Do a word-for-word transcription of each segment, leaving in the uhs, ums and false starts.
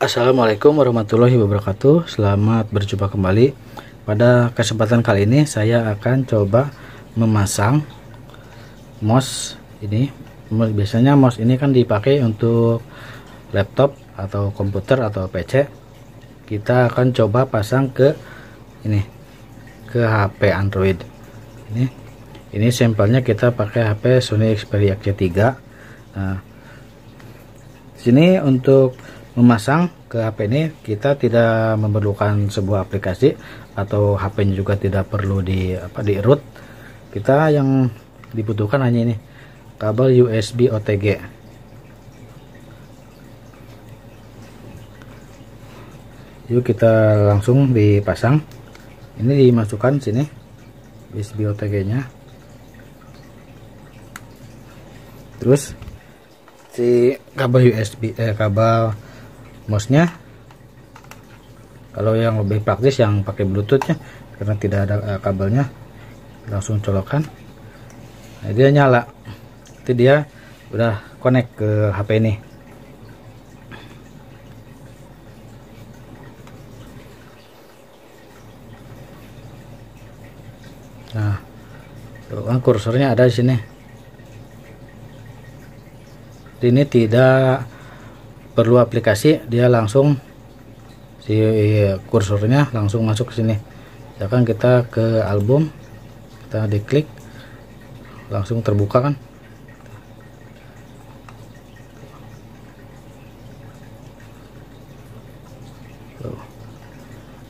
Assalamualaikum warahmatullahi wabarakatuh. Selamat berjumpa kembali. Pada kesempatan kali ini saya akan coba memasang mouse ini. Biasanya mouse ini kan dipakai untuk laptop atau komputer atau P C. Kita akan coba pasang ke ini, ke H P Android. Ini ini sampelnya kita pakai H P Sony Xperia X Z tiga. Nah, sini untuk memasang ke H P ini kita tidak memerlukan sebuah aplikasi atau H P-nya juga tidak perlu di apa di root. Kita yang dibutuhkan hanya ini, kabel U S B O T G. Yuk kita langsung dipasang. Ini dimasukkan sini U S B O T G-nya. Terus si kabel U S B eh kabel mouse-nya, kalau yang lebih praktis yang pakai Bluetooth-nya karena tidak ada eh, kabelnya, langsung colokkan. Nah, dia nyala, itu dia udah connect ke H P ini. Nah, tuh kan kursornya ada di sini. Ini tidak perlu aplikasi, dia langsung si kursornya langsung masuk ke sini. Misalkan kita ke album, kita diklik langsung terbuka kan.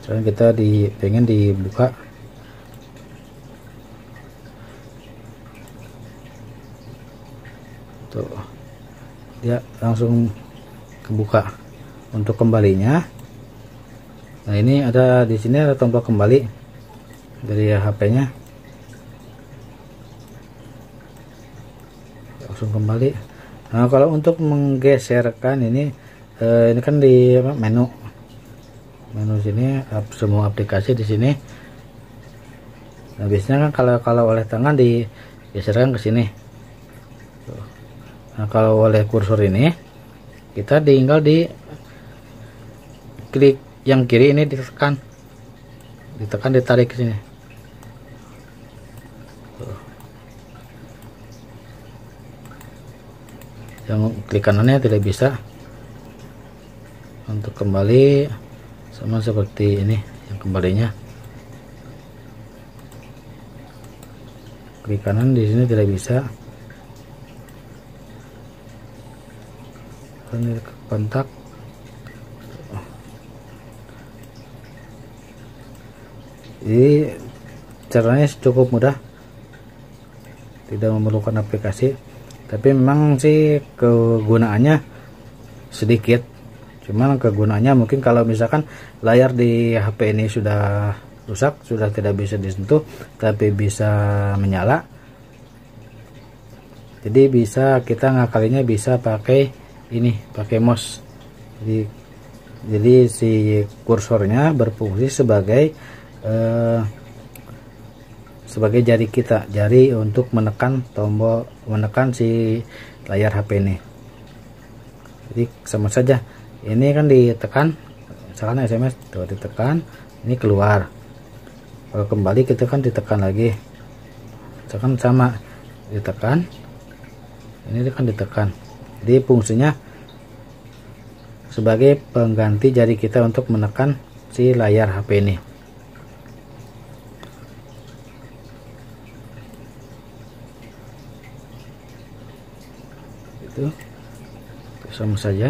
Sekarang kita di pengen dibuka. Tuh, dia langsung kebuka. Untuk kembalinya, nah ini ada di sini, ada tombol kembali dari H P-nya, langsung kembali. Nah, kalau untuk menggeserkan ini eh, ini kan di apa, menu menu sini semua aplikasi di sini. Nah, biasanya kan kalau kalau oleh tangan digeserkan ke sini. Nah, kalau oleh kursor ini kita tinggal di klik yang kiri ini, ditekan ditekan ditarik ke sini. Yang klik kanannya tidak bisa. Untuk kembali sama seperti ini, yang kembalinya klik kanan di sini tidak bisa. Ini kontak. Jadi caranya cukup mudah, tidak memerlukan aplikasi. Tapi memang sih kegunaannya sedikit. Cuman kegunaannya mungkin kalau misalkan layar di H P ini sudah rusak, sudah tidak bisa disentuh, tapi bisa menyala. Jadi bisa kita ngakalinya bisa pakai ini, pakai mouse. Jadi, jadi si kursornya berfungsi sebagai eh, sebagai jari kita, jari untuk menekan tombol, menekan si layar H P ini. Jadi sama saja. Ini kan ditekan, misalkan S M S, tuh ditekan, ini keluar. Kalau kembali kita kan ditekan lagi, misalkan sama, ditekan, ini kan ditekan. Jadi fungsinya sebagai pengganti jari kita untuk menekan si layar H P ini. Itu sama saja.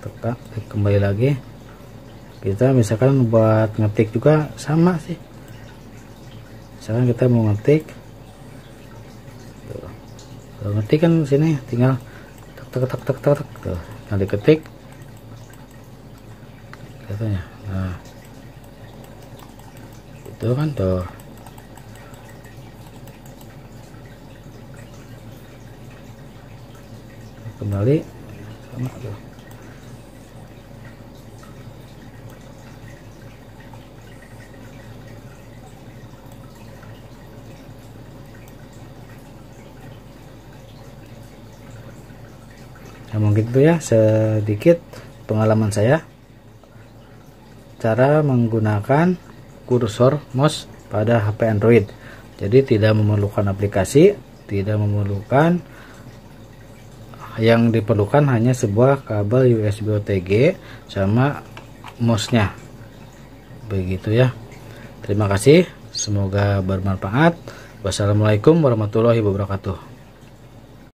Tekan kembali lagi. Kita misalkan buat ngetik juga sama sih. Misalkan kita mau ngetik, ngetik kan sini tinggal tek tek tek tek tek tuh, nah diketik katanya. Nah, itu kan tuh. Kembali sama tuh. Ya mungkin itu ya sedikit pengalaman saya cara menggunakan kursor mouse pada H P Android. Jadi tidak memerlukan aplikasi, tidak memerlukan, yang diperlukan hanya sebuah kabel U S B O T G sama mouse-nya. Begitu ya. Terima kasih, semoga bermanfaat. Wassalamualaikum warahmatullahi wabarakatuh.